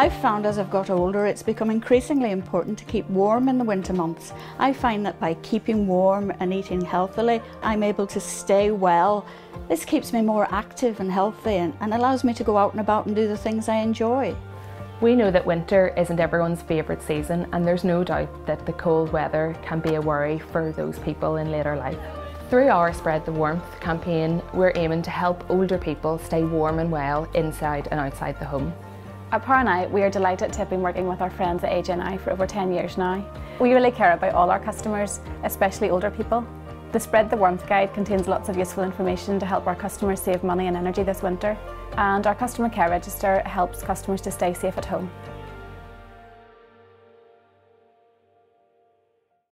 I've found as I've got older it's become increasingly important to keep warm in the winter months. I find that by keeping warm and eating healthily, I'm able to stay well. This keeps me more active and healthy and allows me to go out and about and do the things I enjoy. We know that winter isn't everyone's favourite season, and there's no doubt that the cold weather can be a worry for those people in later life. Through our Spread the Warmth campaign, we're aiming to help older people stay warm and well inside and outside the home. At Power NI, we are delighted to have been working with our friends at Age NI for over 10 years now. We really care about all our customers, especially older people. The Spread the Warmth guide contains lots of useful information to help our customers save money and energy this winter, and our Customer Care Register helps customers to stay safe at home.